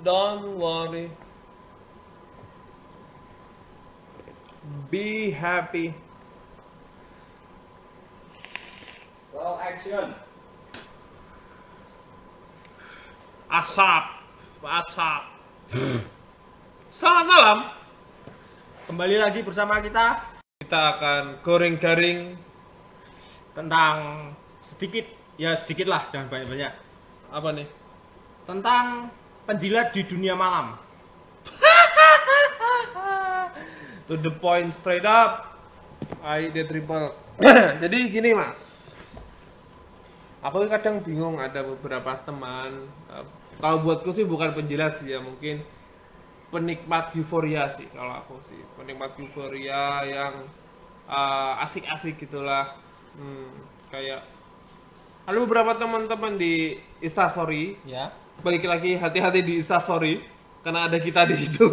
Don't worry. Be happy. Well, action. Asap. Selamat malam. Kembali lagi bersama kita. Kita akan goring-garing tentang sedikit lah, jangan banyak-banyak. Apa nih? Tentang penjilat di dunia malam. To the point, straight up. Aik Deathripper. Jadi gini mas, aku kadang bingung ada beberapa teman. Kalau buatku sih bukan penjilat sih ya, mungkin penikmat euforia sih. Kalau aku sih penikmat euforia yang asik-asik gitulah, kayak ada beberapa teman-teman di Instastory ya. Balik lagi hati-hati di Instastory karena ada kita di situ.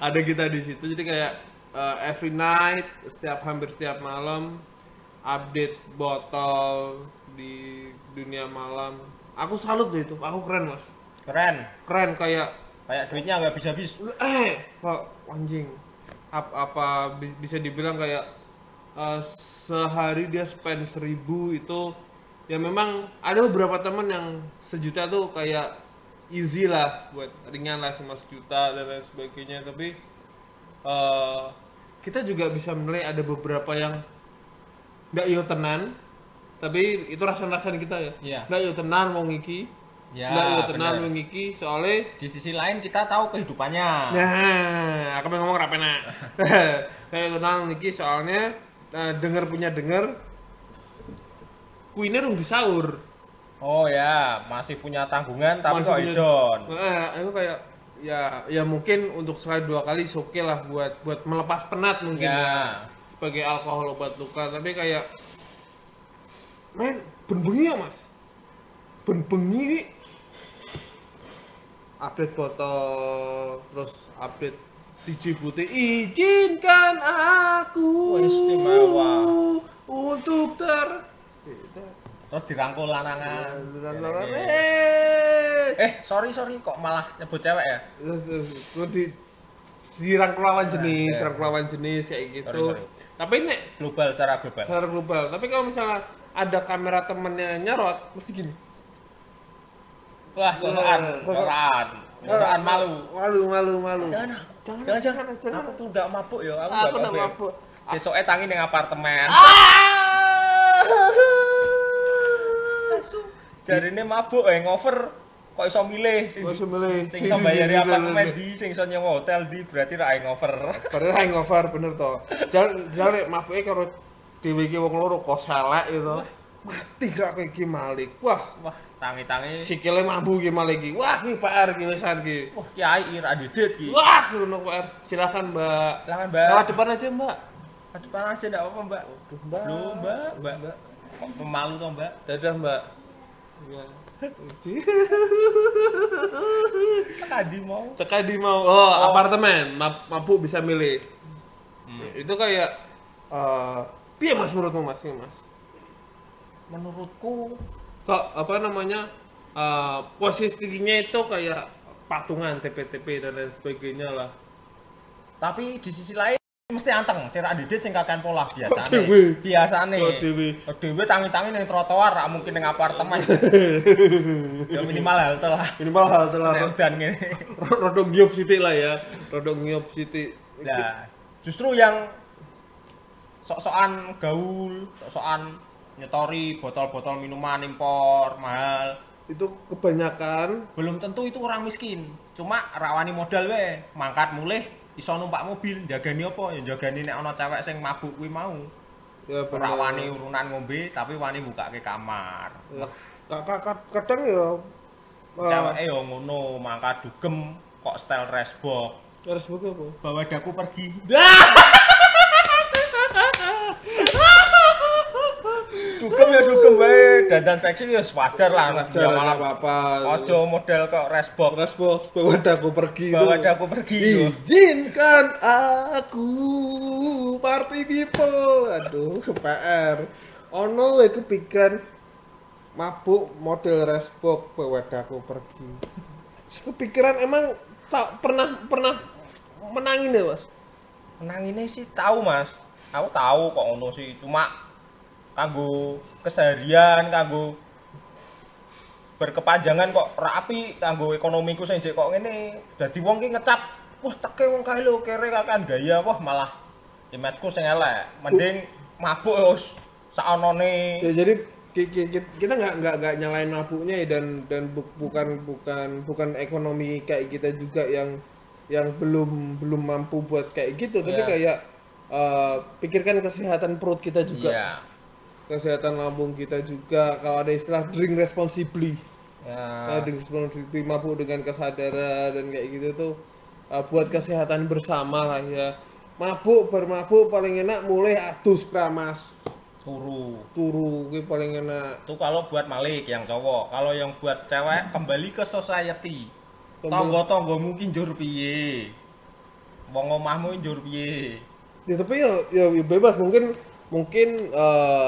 Ada kita di situ. Jadi kayak every night, hampir setiap malam update botol di dunia malam. Aku salut deh itu, aku keren mas. Keren kayak duitnya nggak habis-habis. Anjing. Apa bisa dibilang kayak sehari dia spend 1000 itu ya. Memang ada beberapa teman yang 1 juta tuh kayak easy lah, buat ringan lah, cuma 1 juta dan lain sebagainya. Tapi kita juga bisa menilai ada beberapa yang nggak yo tenan, tapi itu rasan-rasan kita ya. Nggak yo tenan wong iki, nggak yo tenan wong iki, soalnya di sisi lain kita tahu kehidupannya. Nah, aku pengen ngomong rapena. Nggak yo tenan wong iki soalnya denger kuine rung disaur. Oh ya, masih punya tanggungan tapi kok idon. Aku kayak ya mungkin untuk sekali dua kali oke lah buat melepas penat mungkin ya. Sebagai alkohol obat luka, tapi kayak men benbengi ya mas, benbengi ini update botol, terus update dijibuti izinkan aku untuk terus dirangkul lanangan. Sorry kok malah nyebut cewek ya. Terus dirangkul lawan jenis, kayak gitu. Sorry. Tapi nek global, secara global. Tapi kalau misalnya ada kamera temennya nyerot, mesti gini. Wah, sosokan malu. Jangan. Aku tuh nggak mabuk ya, aku nggak mabuk. Besoknya tangi di apartemen. Jarine mabuk, ngover. Kok iso milih? Sing iso bayari apartemen di, sing iso nyewa hotel di, berarti ra hangover. Padahal hangover bener to. Jare mabuke karo dhewe iki wong loro kok selek itu. Mati ra kowe iki Malik. Wah, tangi-tangi. Sikile mambu iki Malik iki. Wah, iki PR iki wisan iki. Wah, kiai ra didit iki. Wah, ngono PR. Silakan, Mbak. Lewat depan aja, Mbak. Lewat depan aja ndak apa-apa, Mbak. Duh, Mbak. Mbak. Kok pemalu to, Mbak? Dadah, Mbak. Iya. Tekadi mau apartemen mabuk bisa milih. Itu kayak piye mas menurutmu mas? Menurutku kok posisinya itu kayak patungan TP dan lain sebagainya lah. Tapi di sisi lain mesti anteng, sira didik sing kakean pola biasane. Dewe tangi-tangi ning trotoar, ra mungkin ning apartemen. Ya minimal halte lah. Rodan ngene. Rodok ngiyup sithik lah ya. Nah, justru yang sok-sokan gaul, sok-sokan nyetori botol-botol minuman impor mahal, itu kebanyakan belum tentu itu orang miskin. Cuma rawani modal wae, mangkat mulih iso numpak mobil, jagani apa? Ya jagani nek ana cewek sing mabuk kuwi mau. Ya ora wani urunan ngombe tapi wani bukake kamar. Ya, kadang ya ceweke ya ngono, mangkat dugem kok style resbok. Resbok apa? Bawa daku pergi. dugem wae, dandan seksi ya wajar lah. Ya malah apa-apa. Ojo model kok resbok, bawa daku pergi itu. Izinkan aku party people. Aduh, PR. Ono wae kepikiran mabuk model resbok bewadaku pergi. Kepikiran emang tak pernah menangin ya mas? Menanginnya sih tahu mas, aku tahu kok ngono sih, cuma kanggo keseharian, kanggo berkepanjangan kok rapi, kanggo ekonomiku senjek kok ngene. Dadi wong ki ngecap, wah teke wong kae lho kere kakean gaya, wah malah imageku sing elek. Mending mabuk wis saonone. Ya jadi kita nggak nyalain mabuknya dan bukan ekonomi kayak kita juga yang belum mampu buat kayak gitu, tapi kayak pikirkan kesehatan perut kita juga, kesehatan lambung kita juga. Kalau ada istilah drink responsibly, drink responsibly, mabuk dengan kesadaran dan kayak gitu tuh buat kesehatan bersama lah ya. Bermabuk paling enak mulai atus kramas. Turu gue paling enak. Itu kalau buat Malik yang cowok. Kalau yang buat cewek kembali ke society. Tonggo mungkin njur piye. Wong omahmu njur piye. Ya tapi ya bebas mungkin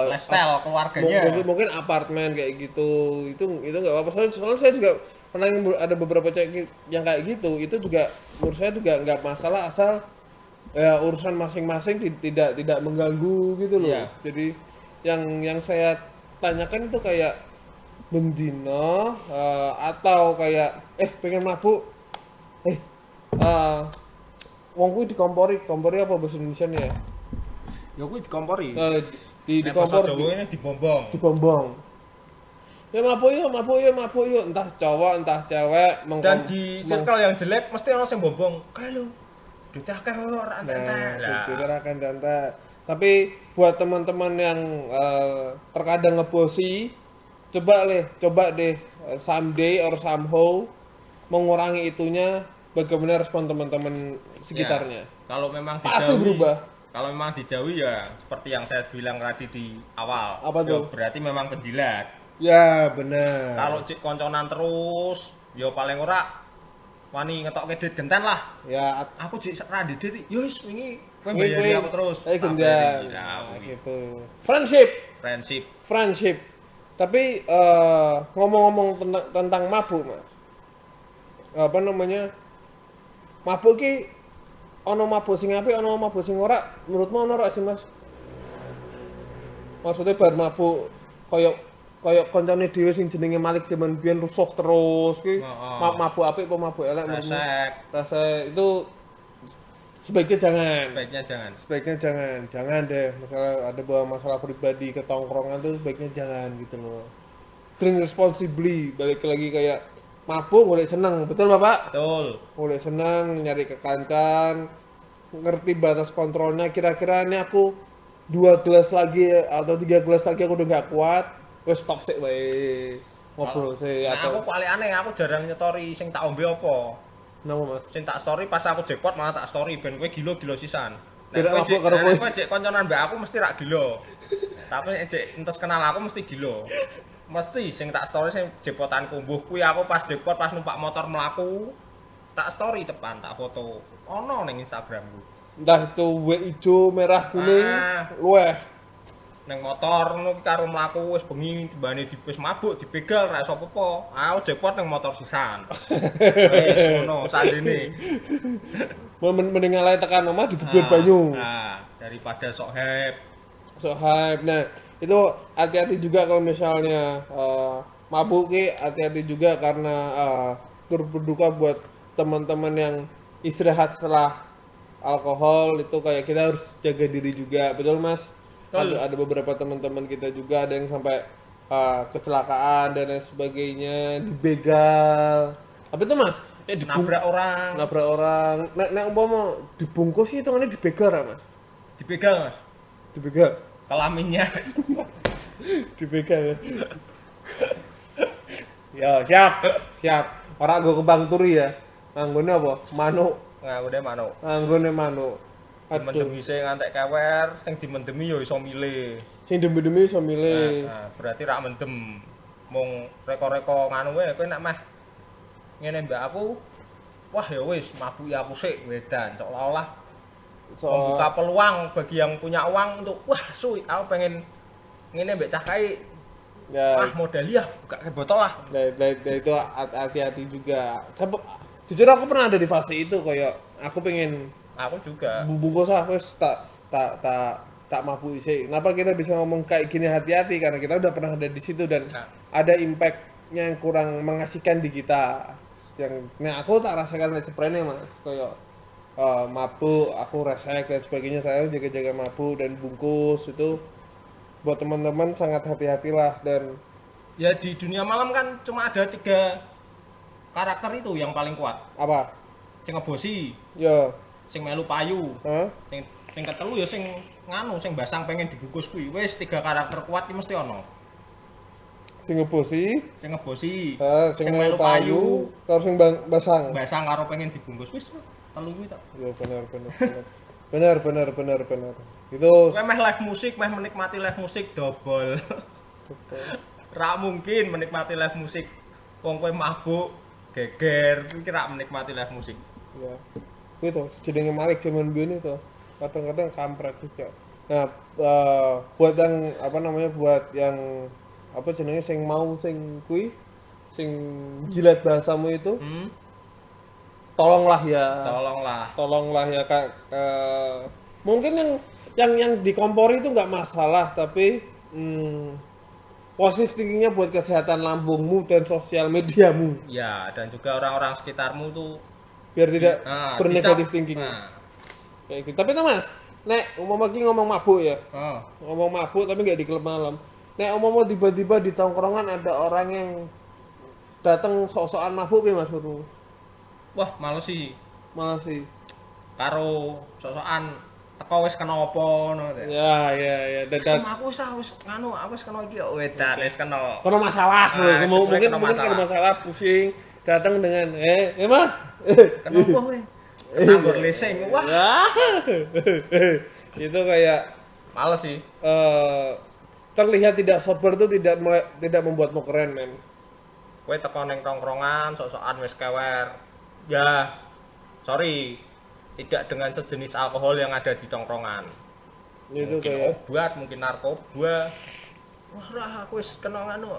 lifestyle keluarganya. Mungkin apartemen kayak gitu. Itu enggak apa-apa. Soalnya saya juga pernah ada beberapa cewek yang kayak gitu. Itu juga menurut saya juga enggak masalah asal ya urusan masing-masing tidak mengganggu gitu loh. Jadi yang saya tanyakan itu kayak bendino atau kayak pengen mabuk wong kuwi dikompori apa bahasa Indonesianya ya? Ya kuwi dikompori. Dikompor Jawanya dibombong. Ya mabuk yo entah cowok entah cewek dan di circle yang jelek mesti orang yang bombong. Kae lho. Duit akeh ora entek. Duit ora entek. Tapi buat teman-teman yang terkadang ngebosi, coba deh someday or somehow mengurangi itunya. Bagaimana respon teman-teman sekitarnya? Ya, kalau memang pasti dijauhi, berubah. Kalau memang dijauhi ya seperti yang saya bilang tadi di awal. Apa tuh? Berarti memang penjilat. Ya benar. Kalau cik konconan terus, yo paling ora wani ngetok kredit genten lah. Ya aku cik sekarang didit, yus ini. Bayarin aku terus. Gitu. Friendship. Tapi ngomong-ngomong tentang mabuk, Mas. Apa namanya? Mabuk ki ono mabuk sing apik, ono mabuk sing ora. Menurutmu ono ora sih, Mas? Maksudnya bar mabuk koyo koncone dhewe sing jenenge Malik jaman biyen rusuh terus ki. Mabuk apik apa mabuk elek menurutmu? Rasa itu Sebaiknya jangan deh. Masalah ada bawa masalah pribadi ke tongkrongan tuh sebaiknya jangan gitu loh. Drink responsibly, balik lagi kayak mabuk boleh seneng, betul Bapak? Betul. Boleh seneng, nyari kekancan, ngerti batas kontrolnya. Kira-kira ini aku 2 gelas lagi atau 3 gelas lagi aku udah nggak kuat, wes stop sih, baik ngobrol sih. Nah atau... aku paling aneh, aku jarang nyetori sing tak ombe apa. Nama Mas. Sing tak story pas aku jackpot malah tak story ben kowe gila-gila sisan. Nek kowe jek kancanan mbak aku mesti rak gila. Tapi nek jek entos kenal aku mesti gila. Mesti sing tak story sing jepotanku mbuh kuwi aku pas jackpot pas numpak motor mlaku tak story tepan tak foto. Ono ning Instagramku. Entah itu ijo, merah, kuning, luweh. Neng motor ngono karo mlaku wis bengi timbane wis mabuk dibegal ra iso apa-apa. Aku jackpot nang motor sisan. Wis ngono sandene. Mending ngalahi tekan omah digebur banyu. Daripada sok hype. Nah, itu hati-hati juga kalau misalnya mabuk ki, hati-hati juga karena turut berduka buat teman-teman yang istirahat setelah alkohol. Itu kayak kita harus jaga diri juga, betul Mas? Ada beberapa teman-teman kita juga ada yang sampai kecelakaan dan lain sebagainya, dibegal. Apa itu Mas? Nabrak orang. Nek umpama dibungkus sih hitungannya dibegal ya Mas? Dibegal. Kelaminnya. Dibegal. Ya siap. Orang gue kebang turi ya. Anggone apa? Manuk. Anggone manuk. Dimendemi sing ngantek kewer, sing dimendemi yo iso milih. Berarti rak mendem. Mung reko-reko ngono wae kowe nek mah ngene mbak aku, wah ya wis mabuk ya aku sik wedan seolah-olah membuka peluang bagi yang punya uang untuk wah suwi aku pengen ngene mbek cah kae Ya. Ah modalnya buka ke botol lah. Itu hati-hati juga. Jujur aku pernah ada di fase itu, kayak aku pengen. Aku juga. Bungkus aku tak mampu isi. Kenapa kita bisa ngomong kayak gini hati-hati? Karena kita udah pernah ada di situ dan ada impactnya yang kurang mengasihkan di kita. Yang, nah aku tak rasakan ceprene mas, kayak mabuk, aku resek dan sebagainya. Saya jaga-jaga mabuk dan bungkus itu. Buat teman-teman sangat hati-hatilah. Dan ya di dunia malam kan cuma ada 3 karakter itu yang paling kuat. Apa? Sing ngebosi. Ya. Sing melu payu. Huh? Sing ketelu ya sing nganu, sing basang pengen dibungkus kuwi. Wis 3 karakter kuat iki mesti ono. Sing ngebosi, sing melu payu, karo sing basang. Basang karo pengen dibungkus wis telu kuwi tak. Ya bener. bener. Itu meh live musik, meh menikmati live musik double. Rak mungkin menikmati live musik. Wong kowe mabuk, geger, iki rak menikmati live musik. Ya. Kuwi to jenenge Malik jaman biyen to. Kadang-kadang kampret juga. Nah, buat yang jenenge sing mau sing kuwi sing jilat bahasamu itu. Tolonglah ya Kak. Mungkin yang dikompori itu nggak masalah, tapi positif thinkingnya buat kesehatan lambungmu dan sosial mediamu. Ya, dan juga orang-orang sekitarmu tuh biar tidak bernegatif thinking. Kayak gitu. Tapi Mas, nek umum lagi ngomong mabuk ya. Ngomong mabuk tapi nggak di klub malam. Nek umum tiba-tiba di tongkrongan ada orang yang datang sok-sokan mabuk ya Mas Bro. Wah, males sih. Karo sok-sokan teko wis kena apa ngono. Ya. Dadak aku wis nganu, aku wis kena iki wedan, wis kena. Kena masalah, mungkin kena masalah pusing, datang dengan Mas. Kena apa kowe? Ketanggur leseng. Wah. Itu kayak males sih. Terlihat tidak sober tuh tidak membuatmu keren, men. Kowe teko ning tongkrongan, sok-sokan wis kewer. Ya. Sorry. Tidak dengan sejenis alkohol yang ada di tongkrongan. Itu mungkin kayak obat, mungkin narkoba. Wah, aku wis kena anu.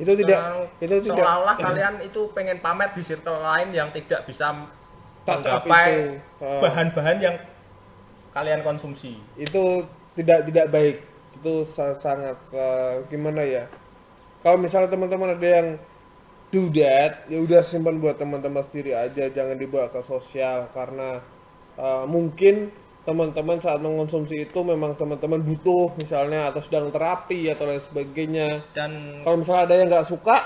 Itu tidak. Seolah-olah kalian itu pengen pamer di circle lain yang tidak bisa mencapai bahan-bahan yang kalian konsumsi. Itu tidak baik. Itu sangat gimana ya? Kalau misalnya teman-teman ada yang do that, ya udah simpan buat teman-teman sendiri aja, jangan dibawa ke sosial karena mungkin teman-teman saat mengkonsumsi itu memang teman-teman butuh misalnya atau sedang terapi atau lain sebagainya. Dan kalau misalnya ada yang nggak suka,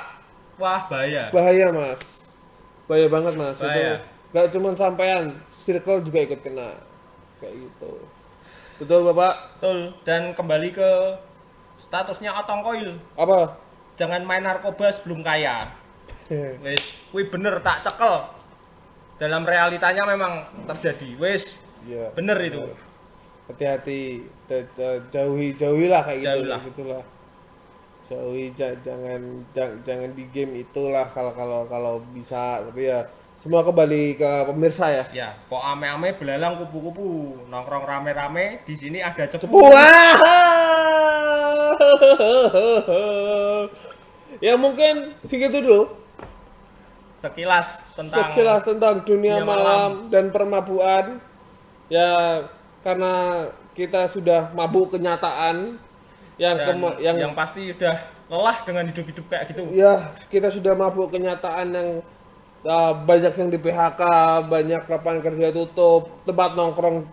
wah bahaya mas, bahaya banget mas. Bahaya. Itu nggak cuma sampean, circle juga ikut kena kayak gitu. Betul bapak. Betul. Dan kembali ke statusnya Otong Koil. Apa? Jangan main narkoba sebelum kaya. Wis bener tak cekel. Dalam realitanya memang terjadi. Wis. Ya, bener itu. Hati-hati, jauhilah kayak gitulah. Jauhi, jangan di game itulah kalau bisa. Tapi ya semua kembali ke pemirsa ya. Ya, kok ame-ame belalang kupu-kupu, nongkrong rame-rame, di sini ada cepu. Ya mungkin segitu dulu. Sekilas tentang dunia malam dan permabuan. Ya karena kita sudah mabuk kenyataan yang pasti sudah lelah dengan hidup-hidup kayak gitu. Ya, kita sudah mabuk kenyataan yang banyak yang di PHK, banyak lapangan kerja tutup, tempat nongkrong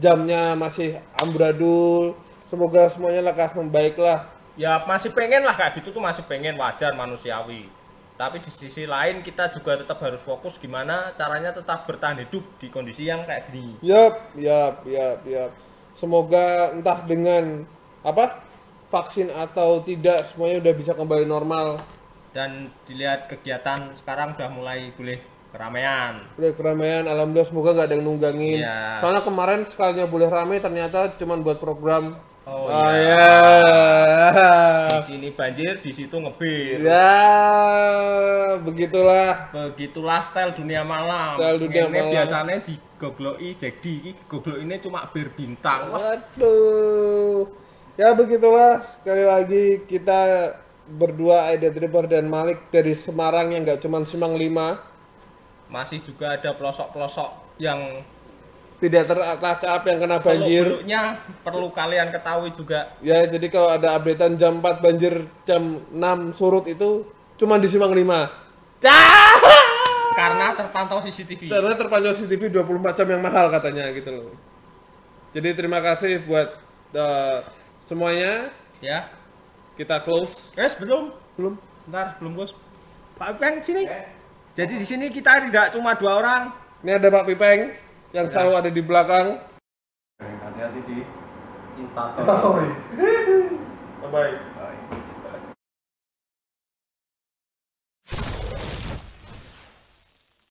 jamnya masih amburadul. Semoga semuanya lekas membaiklah. Ya masih pengen lah kayak gitu tuh, masih pengen, wajar, manusiawi. Tapi di sisi lain kita juga tetap harus fokus gimana caranya tetap bertahan hidup di kondisi yang kayak gini. Yap. Semoga entah dengan vaksin atau tidak semuanya udah bisa kembali normal. Dan dilihat kegiatan sekarang udah mulai boleh keramaian. Alhamdulillah, semoga nggak ada yang nunggangin. Ya. Soalnya kemarin sekalinya boleh ramai ternyata cuma buat program. Oh iya. Di sini banjir, di situ ngebir. Ya, begitulah style dunia malam. Ini biasanya digogloki, jadi iki goglokine cuma bir bintang. Waduh. Ya begitulah, sekali lagi kita berdua, Aik Deathripper dan Malik dari Semarang yang gak cuman Simang 5. Masih juga ada pelosok-pelosok yang tidak teracap yang kena banjir. Seluk-beluknya perlu kalian ketahui juga. Ya, jadi kalau ada updatean jam 4 banjir, jam 6 surut itu cuma di Simang 5. Cah! Karena terpantau CCTV. Karena terpantau CCTV 24 jam yang mahal katanya gitu loh. Jadi terima kasih buat semuanya. Ya. Kita close. Guys, belum? Belum. Bentar, belum close. Pak Pipeng sini. Jadi di sini kita tidak cuma dua orang. Ini ada Pak Pipeng yang selalu ada di belakang. Hati-hati di Instastory. Bye-bye.